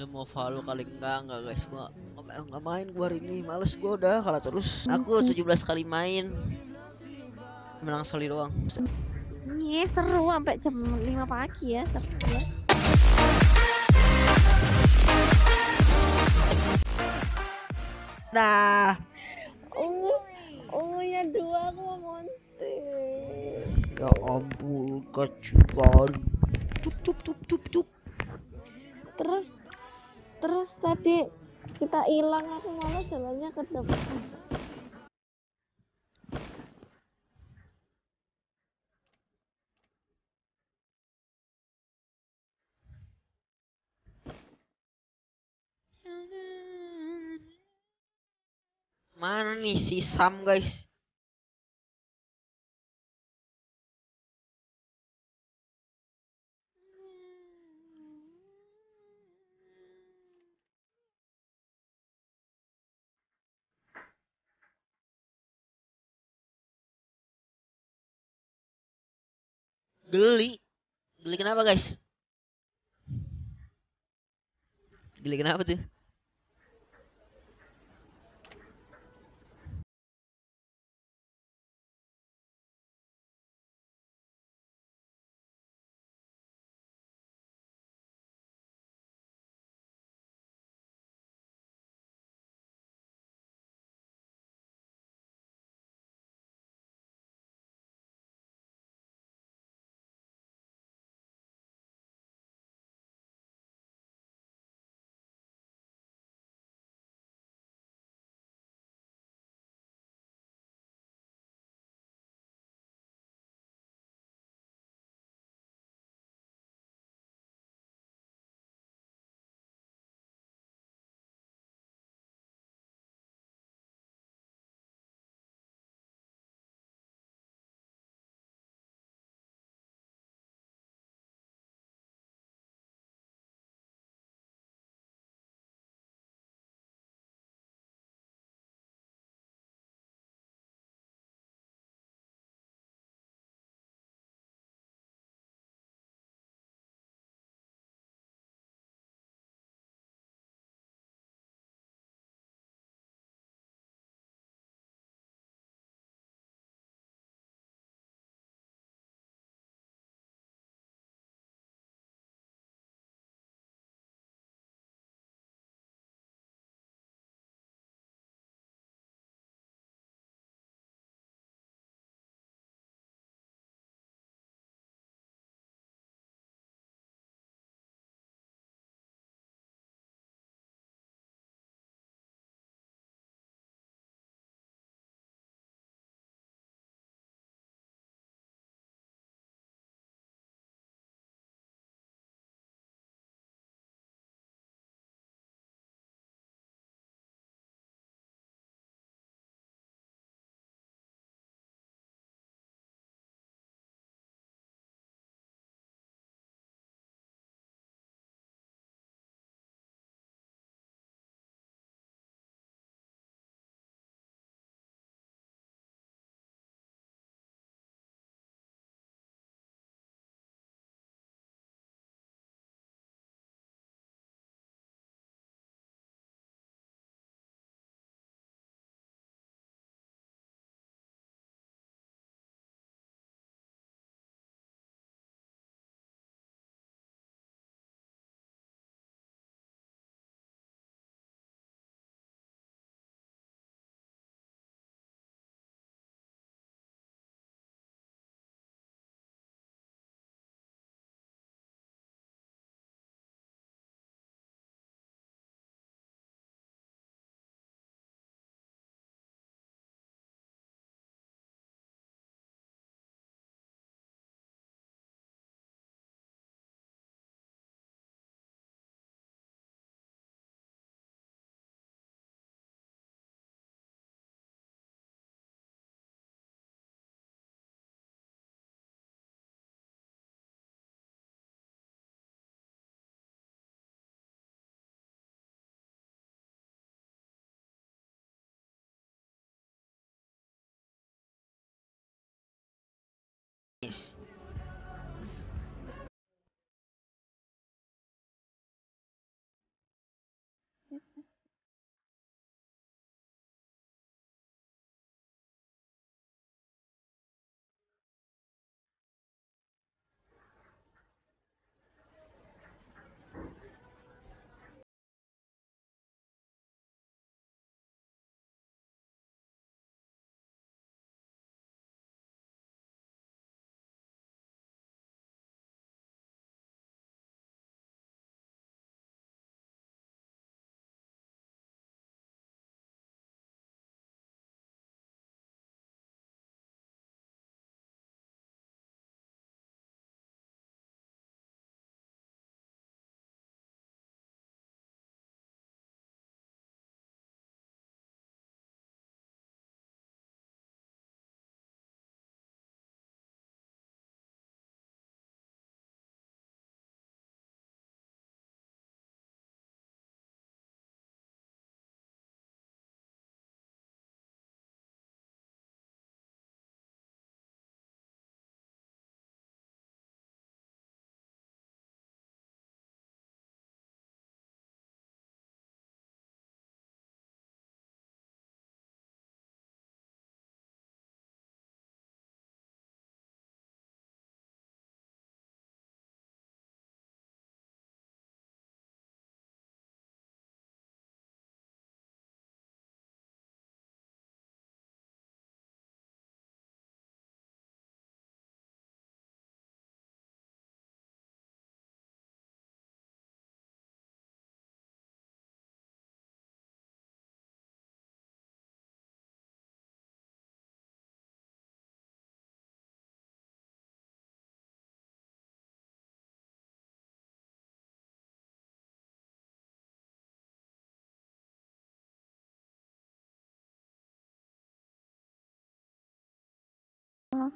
Udah mau follow kali enggak guys, gua nggak main gua hari ini, males gua udah kalah terus. Aku 17 kali main, menang sekali doang. Iya seru sampai jam 5 pagi ya, seru ya. Nah, ungunya dua, aku mau montir. Ya ampun kecuan. Tup. Terus tadi kita hilang, aku malah jalannya ke depan. Mana nih si Sam guys? Geli kenapa guys? Geli kenapa tuh?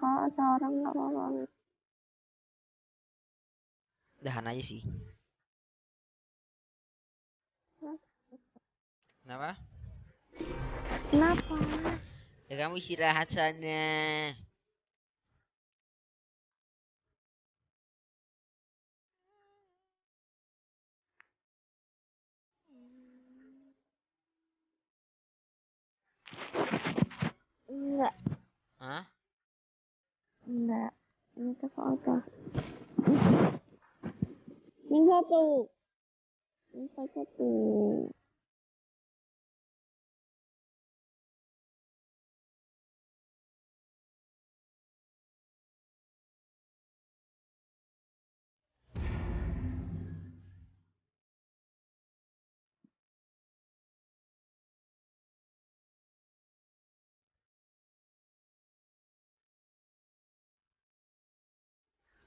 kalau ada orang nggak mau dahan aja sih. Kenapa? Kenapa? Ya kamu istirahat sana. Enggak. Hah? Enggak. Ini tuh foto. Ini satu. Ini satu.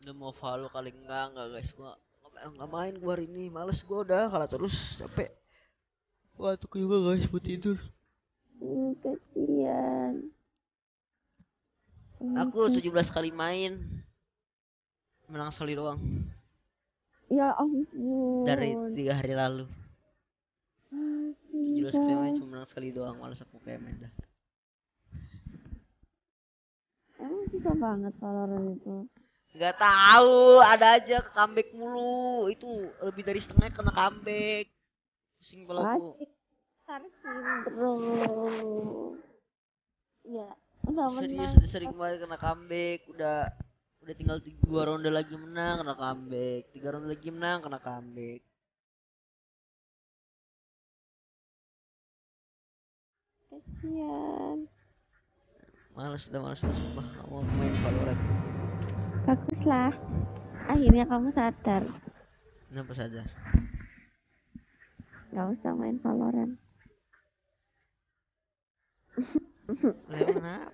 Mau follow kali enggak guys, gua enggak main gua hari ini, males gua udah kalah terus, capek. Gua tuh juga guys buat tidur. Kasihan. Aku 17 kali main. Menang sekali doang. Ya ampun. Dari 3 hari lalu. 17 kali main cuma menang sekali doang, males aku kayak main dah. Emang susah banget Valorant itu. Gak tahu, ada aja comeback mulu. Itu lebih dari setengah kena comeback. Pusing kepala gua. Harus sindrom. Ya, udah menang. Serius sering banget kena comeback, udah tinggal 2 ronde lagi menang kena comeback, 3 ronde lagi menang kena comeback. Kasihan. Males sumpah enggak mau main Valorant. Baguslah, akhirnya kamu sadar. Kenapa sadar? Gak usah main Valorant. Kenapa?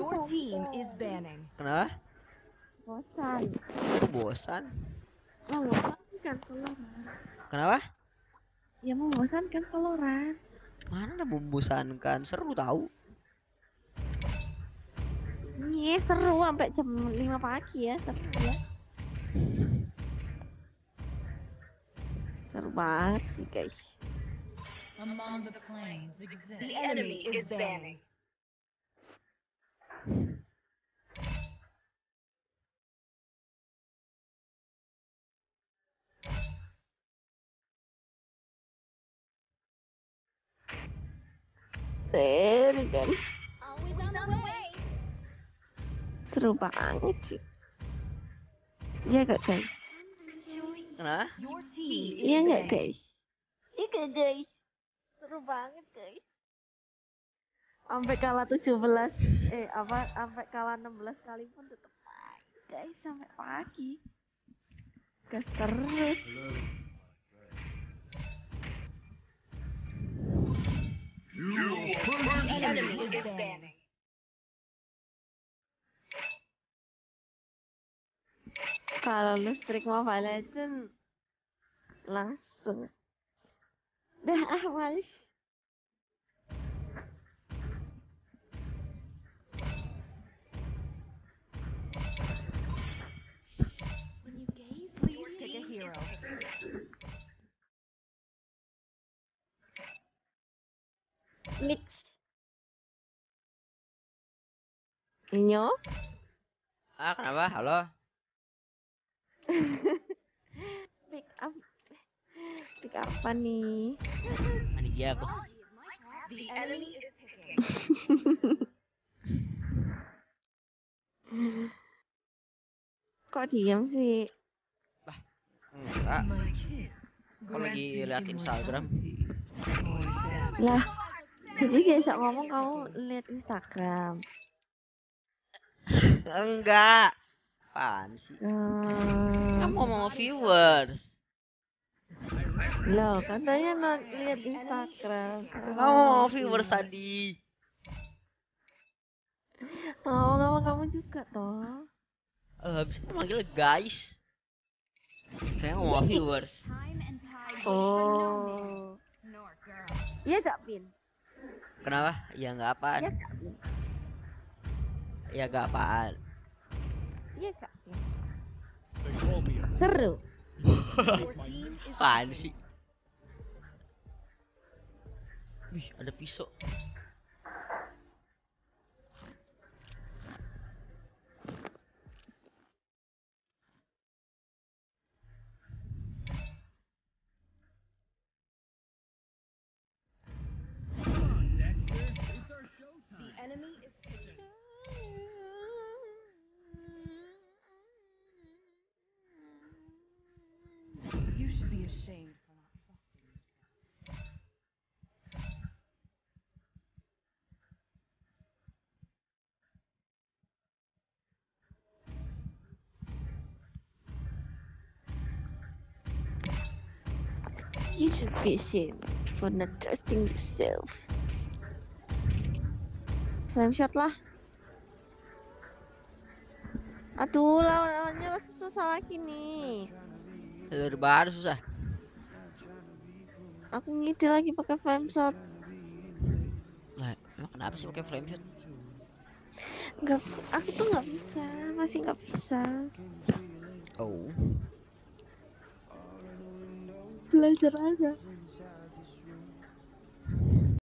Your team is banning. Kenapa? Bosan. Kok bosan? Mau bosankan Valorant. Kenapa? Ya mau bosankan Valorant. Mana ada membosankan, seru tahu. Iya seru sampai jam 5 pagi ya, seru ya. Seru banget sih guys. The enemy is banning. Seru kan? Seru banget sih. Iya gak guys? Kenapa? Iya gak guys? Iya gak guys? Seru banget guys. Sampai kalah 16 kali pun tetep main guys sampai pagi. Gas terus. Kalau lu streak Mobile Legends langsung dah awal. Nix Nyo. Kenapa? Halo. Pick up apa nih? Ini dia aku. The enemy is picking. Kok diam sih? Bah, enggak. Kau lagi lihat Instagram? Lah, jadi biasa ngomong kamu lihat Instagram? Enggak. Apaan sih? Kamu ngomong viewers. Loh, katanya mau lihat Instagram. Kamu viewers tadi. Mau ngomong kamu juga toh. Habis itu manggil guys. Saya ngomong viewers. Oh. Iya gak Pin? Kenapa? Ya nggak apaan. Ya gak apaan. Iya kak. Seru. Apaan sih? Wih, ada pisau. You should be ashamed for not trusting yourself. Flameshot lah. Aduh, lawan-lawannya masih susah lagi nih. Telur baru susah. Aku ngide lagi pakai flameshot. Nah, emang kenapa sih pakai flameshot? Enggak, aku tuh nggak bisa, masih nggak bisa. Oh. Belajar aja.